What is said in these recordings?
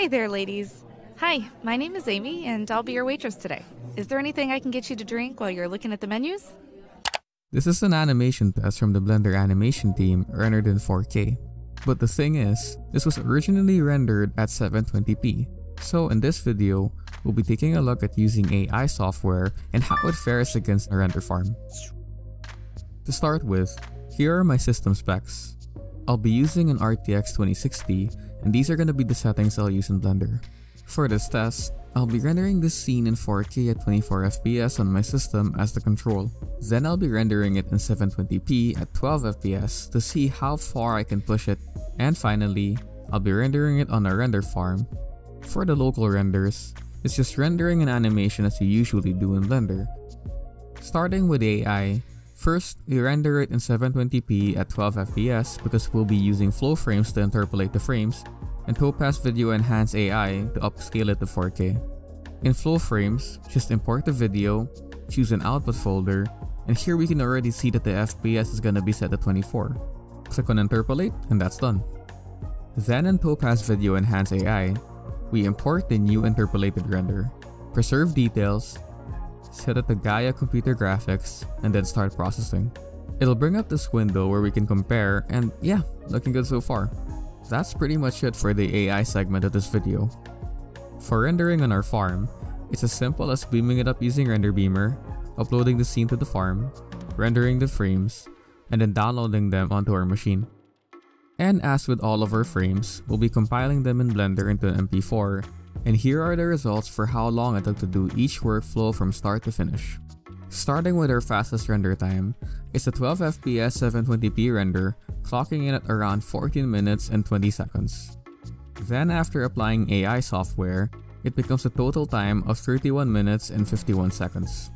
Hey there, ladies. Hi, my name is Amy, and I'll be your waitress today. Is there anything I can get you to drink while you're looking at the menus? This is an animation test from the Blender animation team rendered in 4K. But the thing is, this was originally rendered at 720p. So in this video, we'll be taking a look at using AI software and how it fares against a render farm. To start with, here are my system specs. I'll be using an RTX 2060, and these are going to be the settings I'll use in Blender. For this test, I'll be rendering this scene in 4K at 24fps on my system as the control. Then I'll be rendering it in 720p at 12fps to see how far I can push it. And finally, I'll be rendering it on a render farm. For the local renders, it's just rendering an animation as you usually do in Blender. Starting with AI, first, we render it in 720p at 12fps because we'll be using Flowframes to interpolate the frames, and Topaz Video Enhance AI to upscale it to 4K. In Flowframes, just import the video, choose an output folder, and here we can already see that the FPS is gonna be set to 24. Click on Interpolate, and that's done. Then in Topaz Video Enhance AI, we import the new interpolated render, preserve details, set it to Gaia Computer Graphics, and then start processing. It'll bring up this window where we can compare, and yeah, looking good so far. That's pretty much it for the AI segment of this video. For rendering on our farm, it's as simple as beaming it up using RenderBeamer, uploading the scene to the farm, rendering the frames, and then downloading them onto our machine. And as with all of our frames, we'll be compiling them in Blender into an MP4, and here are the results for how long it took to do each workflow from start to finish. Starting with our fastest render time, it's a 12fps 720p render, clocking in at around 14 minutes and 20 seconds. Then after applying AI software, it becomes a total time of 31 minutes and 51 seconds.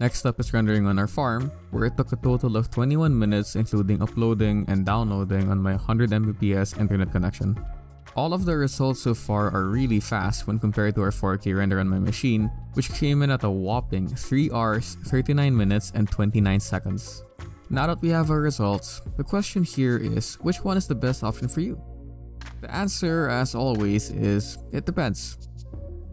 Next up is rendering on our farm, where it took a total of 21 minutes including uploading and downloading on my 100 Mbps internet connection. All of the results so far are really fast when compared to our 4K render on my machine, which came in at a whopping 3 hours, 39 minutes, and 29 seconds. Now that we have our results, the question here is, which one is the best option for you? The answer, as always, is it depends.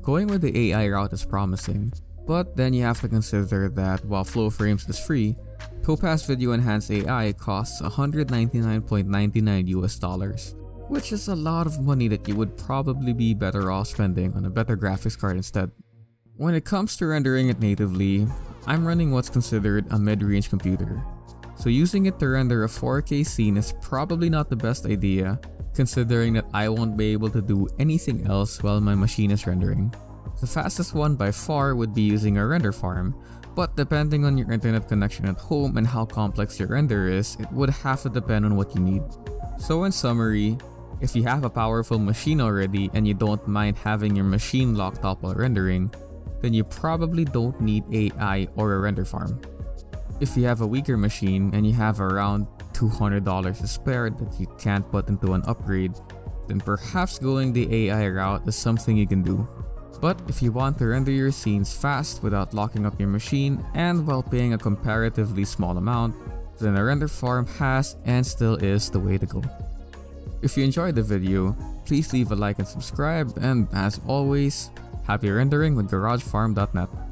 Going with the AI route is promising, but then you have to consider that while Flowframes is free, Topaz Video Enhance AI costs $199.99 US, which is a lot of money that you would probably be better off spending on a better graphics card instead. When it comes to rendering it natively, I'm running what's considered a mid-range computer. So using it to render a 4K scene is probably not the best idea, considering that I won't be able to do anything else while my machine is rendering. The fastest one by far would be using a render farm, but depending on your internet connection at home and how complex your render is, it would have to depend on what you need. So in summary, if you have a powerful machine already and you don't mind having your machine locked up while rendering, then you probably don't need AI or a render farm. If you have a weaker machine and you have around $200 to spare that you can't put into an upgrade, then perhaps going the AI route is something you can do. But if you want to render your scenes fast without locking up your machine and while paying a comparatively small amount, then a render farm has and still is the way to go. If you enjoyed the video, please leave a like and subscribe, and as always, happy rendering with GarageFarm.net.